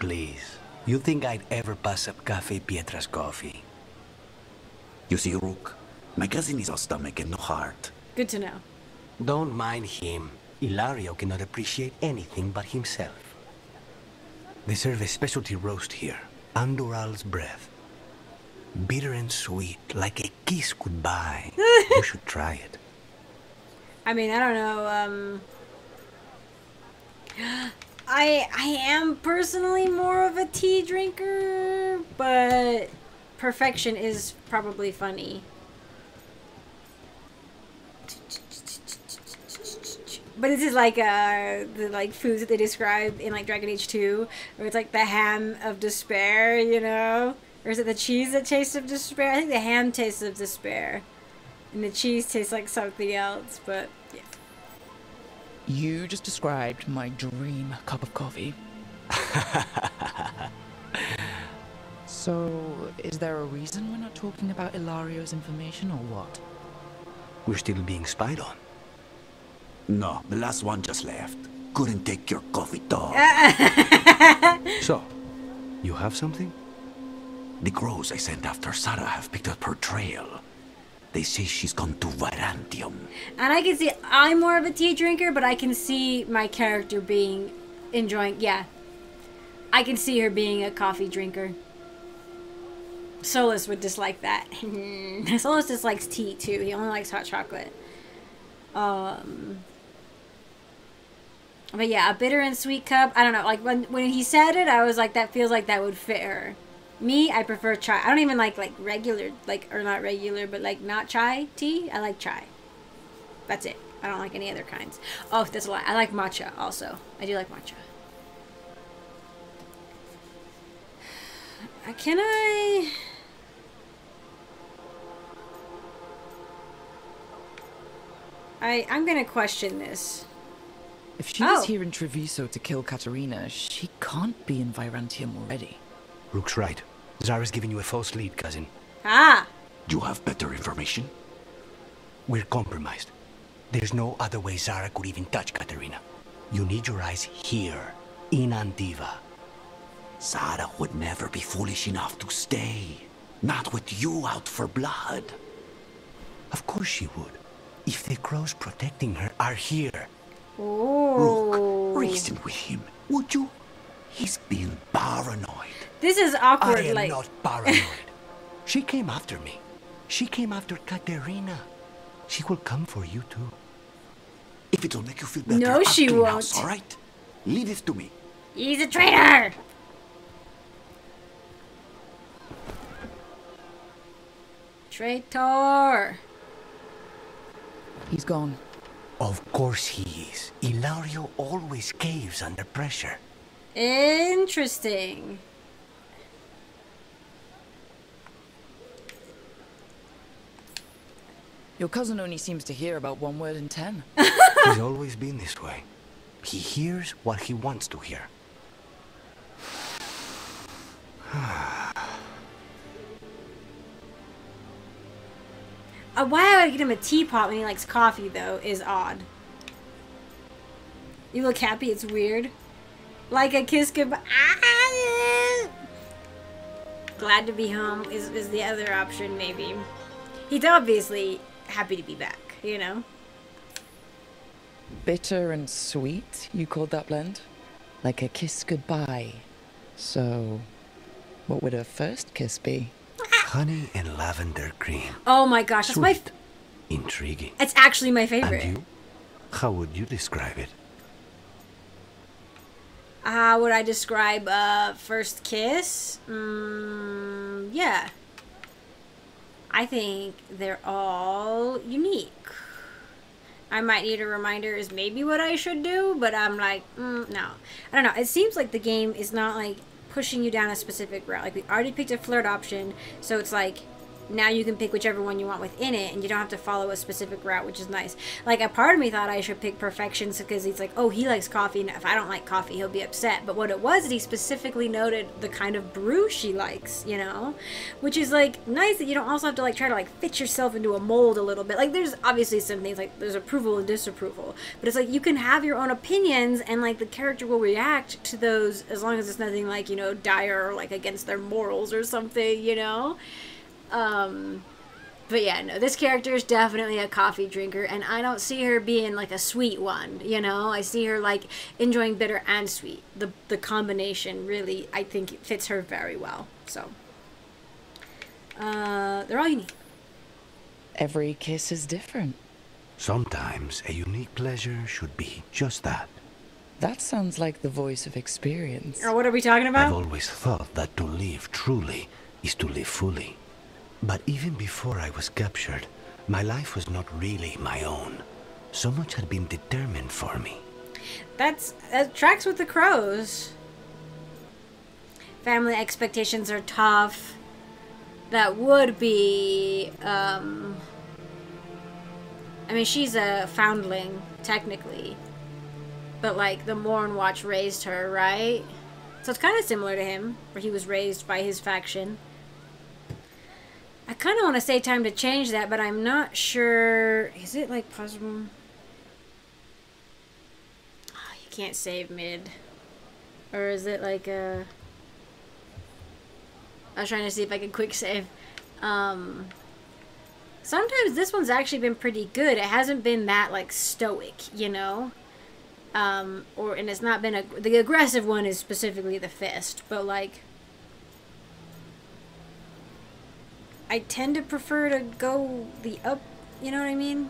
Please. You think I'd ever pass up Cafe Pietra's coffee? You see, Rook, my cousin is all stomach and no heart. Good to know. Don't mind him. Illario cannot appreciate anything but himself. They serve a specialty roast here. Andural's breath. Bitter and sweet, like a kiss goodbye. You should try it. I mean, I don't know, I am personally more of a tea drinker, but perfection is probably funny. But this is like the like foods that they describe in like Dragon Age 2, where it's like the ham of despair, you know? Or is it the cheese that tastes of despair? I think the ham tastes of despair. And the cheese tastes like something else, but yeah. You just described my dream cup of coffee. So, is there a reason we're not talking about Illario's information or what? We're still being spied on. No, the last one just left. Couldn't take your coffee, dog. So, you have something? The crows I sent after Zara have picked up her trail. They say she's gone to Virantium. And I can see I'm more of a tea drinker, but I can see my character being enjoying. Yeah, I can see her being a coffee drinker. Solas would dislike that. Solas dislikes tea too. He only likes hot chocolate. But yeah, a bitter and sweet cup. I don't know, like when he said it, I was like, that feels like that would fit her. Me, I prefer chai. I don't even like regular, or not regular, but like not chai tea. I like chai. That's it. I don't like any other kinds. Oh, that's a lot. I like matcha also. I do like matcha. Can I... I'm gonna question this. If she was here in Treviso to kill Katarina, she can't be in Virantium already. Rook's right. Zara's giving you a false lead, cousin. Ah! You have better information? We're compromised. There's no other way Zara could even touch Katarina. You need your eyes here, in Antiva. Zara would never be foolish enough to stay. Not with you out for blood. Of course she would. If the crows protecting her are here. Ooh. Rook, reason with him, would you? He's been paranoid. This is awkward. I am not paranoid. She came after me. She came after Katarina. She will come for you too. If it'll make you feel better. No, she won't. All right, leave this to me. He's a traitor. Traitor. He's gone. Of course he is. Illario always caves under pressure. Interesting. Your cousin only seems to hear about one word in 10. He's always been this way. He hears what he wants to hear. Why I would get him a teapot when he likes coffee, though, is odd. You look happy, it's weird. Like a kiss goodbye. Glad to be home is the other option, maybe. He's obviously happy to be back, you know? Bitter and sweet, you called that blend? Like a kiss goodbye. So, what would her first kiss be? Honey and lavender cream. Oh my gosh, that's my... Intriguing. It's actually my favorite. And you? How would you describe it? How would I describe first kiss? Yeah. I think they're all unique. I might need a reminder is maybe what I should do, but I'm like, no. I don't know. It seems like the game is not like pushing you down a specific route. Like we already picked a flirt option, so it's like now you can pick whichever one you want within it and you don't have to follow a specific route, which is nice. Like a part of me thought I should pick perfection because he's like, oh, he likes coffee and if I don't like coffee, he'll be upset. But what it was is he specifically noted the kind of brew she likes, you know, which is like nice that you don't also have to like try to like fit yourself into a mold a little bit. Like there's obviously some things like there's approval and disapproval, but it's like you can have your own opinions and like the character will react to those as long as it's nothing like, you know, dire or like against their morals or something, you know? But yeah, no, this character is definitely a coffee drinker, and I don't see her being, like, a sweet one, you know? I see her, like, enjoying bitter and sweet. The combination really, I think, fits her very well, so. They're all unique. Every kiss is different. Sometimes a unique pleasure should be just that. That sounds like the voice of experience. Or what are we talking about? I've always thought that to live truly is to live fully. But even before I was captured, my life was not really my own. So much had been determined for me. That tracks with the crows. Family expectations are tough. That would be... I mean, she's a foundling, technically. But, like, the Morn Watch raised her, right? So it's kind of similar to him, where he was raised by his faction. I kind of want to say time to change that, but I'm not sure. Is it like possible? Oh, you can't save mid. Or is it like a... I was trying to see if I could quick save. Sometimes this one's actually been pretty good. It hasn't been that like stoic, you know? And it's not been the aggressive one is specifically the fist, but like... I tend to prefer to go the up, you know what I mean?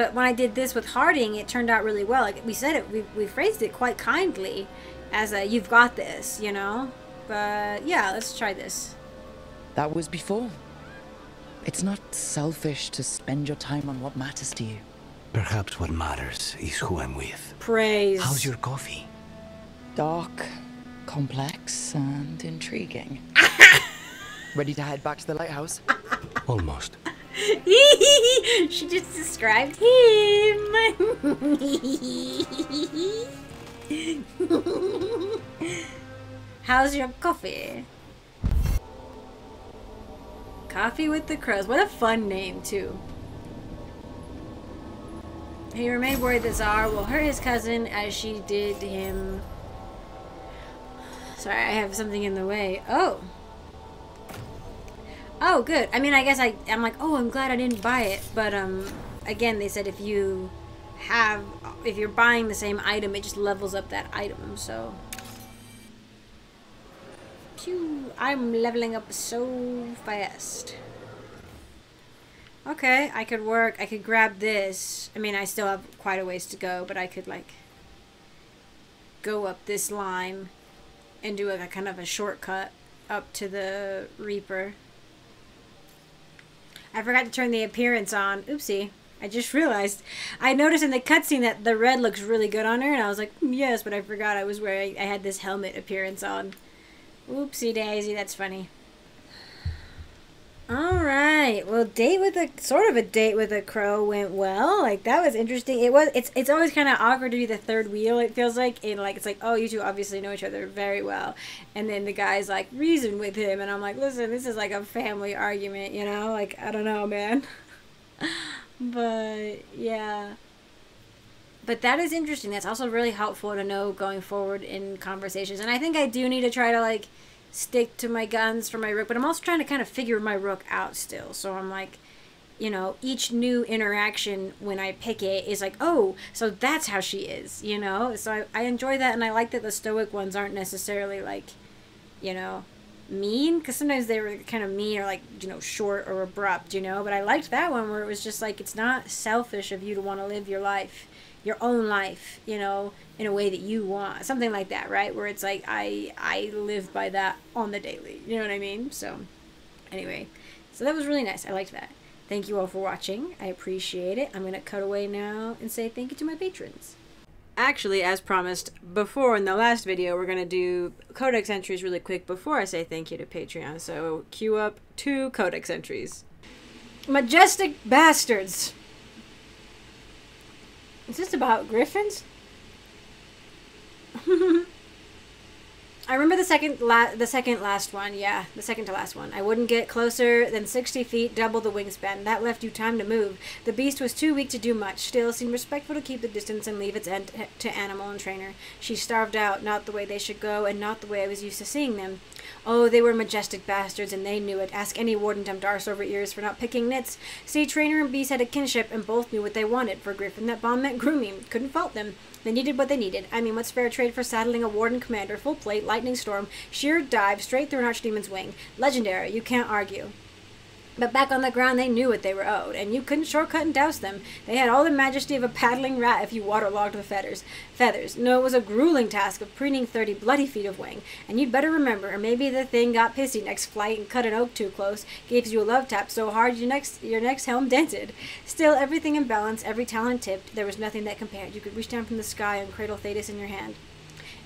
But when I did this with Harding, it turned out really well. Like we said it, we phrased it quite kindly as a, you've got this, you know? But yeah, let's try this. That was before. It's not selfish to spend your time on what matters to you. Perhaps what matters is who I'm with. Praise. How's your coffee? Dark, complex, and intriguing. Ready to head back to the lighthouse? Almost. She just described him. How's your coffee? Coffee with the Crows. What a fun name, too. He remained worried that Zara will hurt his cousin as she did him. Sorry, I have something in the way. Oh. Oh, good. I mean, I guess I'm like, oh, I'm glad I didn't buy it. But, again, they said if you're buying the same item, it just levels up that item, so. Pew! I'm leveling up so fast. Okay, I could work. I could grab this. I mean, I still have quite a ways to go, but I could, like, go up this line and do a kind of a shortcut up to the Reaper. I forgot to turn the appearance on. Oopsie. I just realized. I noticed in the cutscene that the red looks really good on her, and I was like, yes, but I forgot I was wearing... I had this helmet appearance on. Oopsie daisy, that's funny. Alright, well, sort of a date with a crow went well. Like, that was interesting. It's always kind of awkward to be the third wheel, it feels like. And, like, it's like, oh, you two obviously know each other very well. And then the guy's, like, reason with him. And I'm like, listen, this is like a family argument, you know? Like, I don't know, man. But, yeah. But that is interesting. That's also really helpful to know going forward in conversations. And I think I do need to try to, like... stick to my guns for my rook, but I'm also trying to kind of figure my rook out still. So I'm like, you know, each new interaction when I pick it is like, oh, so that's how she is, you know? So I enjoy that, and I like that the stoic ones aren't necessarily like, you know, mean, because sometimes they were kind of mean or like, you know, short or abrupt, you know? But I liked that one where it was just like, it's not selfish of you to want to live your life, your own life, you know, in a way that you want, something like that, right? Where it's like, I live by that on the daily, you know what I mean? So anyway, so that was really nice. I liked that. Thank you all for watching. I appreciate it. I'm gonna cut away now and say thank you to my patrons. Actually, as promised before in the last video, we're gonna do codex entries really quick before I say thank you to Patreon. So queue up 2 codex entries. Majestic bastards. Is this about griffins? I remember the second last one. Yeah, the second to last one. I wouldn't get closer than 60 feet, double the wingspan. That left you time to move. The beast was too weak to do much. Still, seemed respectful to keep the distance and leave its end to animal and trainer. She starved out, not the way they should go, and not the way I was used to seeing them. Oh, they were majestic bastards, and they knew it. Ask any warden dumped arse over ears for not picking nits. See, trainer and beast had a kinship, and both knew what they wanted. For griffin, that bond meant grooming. Couldn't fault them. They needed what they needed. I mean, what's fair trade for saddling a warden commander, full plate, lightning storm, sheer dive, straight through an archdemon's wing. Legendary, you can't argue. But back on the ground, they knew what they were owed, and you couldn't shortcut and douse them. They had all the majesty of a paddling rat if you waterlogged the feathers. No, it was a grueling task of preening 30 bloody feet of wing. And you'd better remember, or maybe the thing got pissy next flight and cut an oak too close, gave you a love tap so hard your next helm dented. Still, everything in balance, every talon tipped, there was nothing that compared. You could reach down from the sky and cradle Thetis in your hand.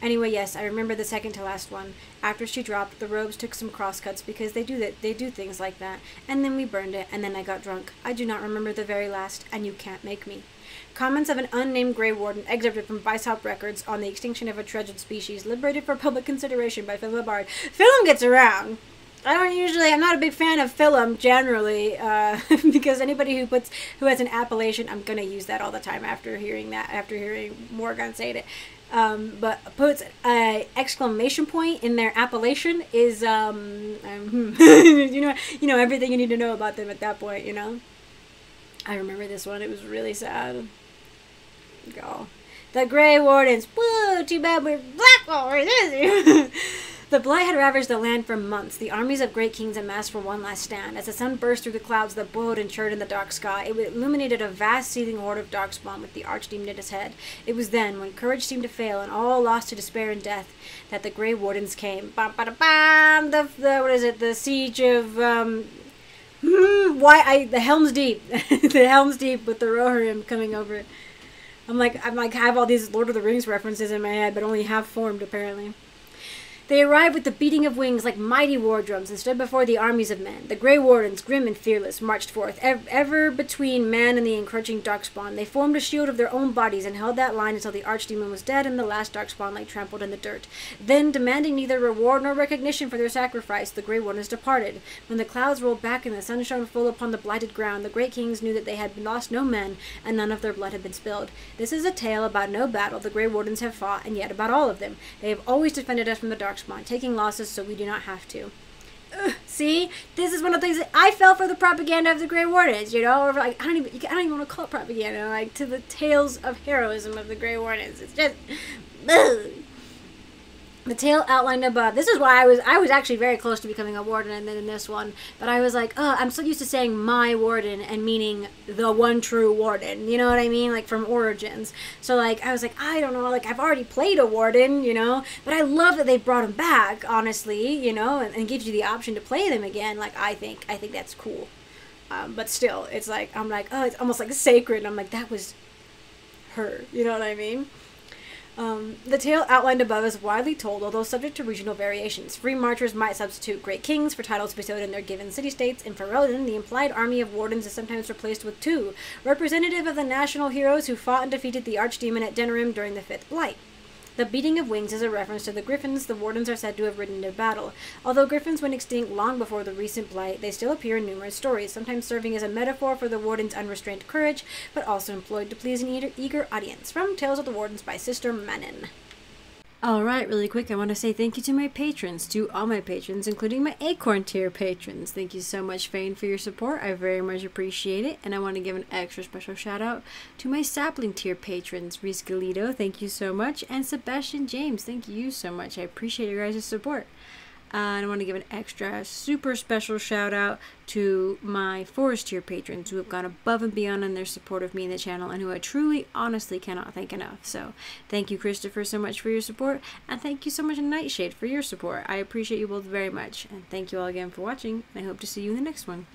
Anyway, yes, I remember the second to last one. After she dropped, the robes took some crosscuts because they do that. They do things like that. And then we burned it, and then I got drunk. I do not remember the very last, and you can't make me. Comments of an unnamed Grey Warden, excerpted from Vicehop Records, on the extinction of a treasured species, liberated for public consideration by Philip Bard. Philip gets around! I'm not a big fan of Philum generally, because anybody who has an appellation, I'm gonna use that all the time after hearing Morrigan say it, but puts an exclamation point in their appellation is, you know everything you need to know about them at that point, you know? I remember this one, it was really sad. The Grey Wardens, woo, too bad we're black over this. The blight had ravaged the land for months. The armies of great kings amassed for one last stand. As the sun burst through the clouds that boiled and churned in the dark sky, it illuminated a vast seething horde of darkspawn with the Archdemon at his head. It was then, when courage seemed to fail and all lost to despair and death, that the Grey Wardens came. Bam, bada, bam! The siege of the Helm's Deep, the Helm's Deep with the Rohirrim coming over. I have all these Lord of the Rings references in my head, but only half formed apparently. They arrived with the beating of wings like mighty war drums and stood before the armies of men. The Grey Wardens, grim and fearless, marched forth, ever between man and the encroaching darkspawn. They formed a shield of their own bodies and held that line until the Archdemon was dead and the last darkspawn lay trampled in the dirt. Then, demanding neither reward nor recognition for their sacrifice, the Grey Wardens departed. When the clouds rolled back and the sun shone full upon the blighted ground, the great kings knew that they had lost no men and none of their blood had been spilled. This is a tale about no battle the Grey Wardens have fought, and yet about all of them. They have always defended us from the dark. Taking losses so we do not have to. See, this is one of the things that I fell for the propaganda of the Grey Wardens, you know, or like I don't even want to call it propaganda, like to the tales of heroism of the Grey Wardens. It's just the tale outlined above. This is why I was actually very close to becoming a warden, and then in this one, but I was like, oh, I'm so used to saying my warden and meaning the one true warden. You know what I mean? Like from Origins. So like I was like, I don't know. Like I've already played a warden, you know. But I love that they brought him back, honestly, you know, and gives you the option to play them again. Like I think that's cool. But still, it's like I'm like, oh, it's almost like sacred. And I'm like, that was her. You know what I mean? The tale outlined above is widely told, although subject to regional variations. Free marchers might substitute great kings for titles bestowed in their given city-states. In Ferelden, the implied army of wardens is sometimes replaced with two, representative of the national heroes who fought and defeated the Archdemon at Denerim during the Fifth Blight. The beating of wings is a reference to the griffins the wardens are said to have ridden in battle. Although griffins went extinct long before the recent blight, they still appear in numerous stories, sometimes serving as a metaphor for the warden's unrestrained courage, but also employed to please an eager audience. From Tales of the Wardens by Sister Manon. Alright, really quick, I want to say thank you to my patrons, to all my patrons, including my Acorn tier patrons. Thank you so much, Fane, for your support. I very much appreciate it. And I want to give an extra special shout out to my Sapling tier patrons, Reese Galito, thank you so much, and Sebastian James, thank you so much. I appreciate your guys' support. And I want to give an extra super special shout out to my Forest tier patrons who have gone above and beyond in their support of me and the channel, and who I truly, honestly cannot thank enough. So thank you, Christopher, so much for your support, and thank you so much, Nightshade, for your support. I appreciate you both very much, and thank you all again for watching, and I hope to see you in the next one.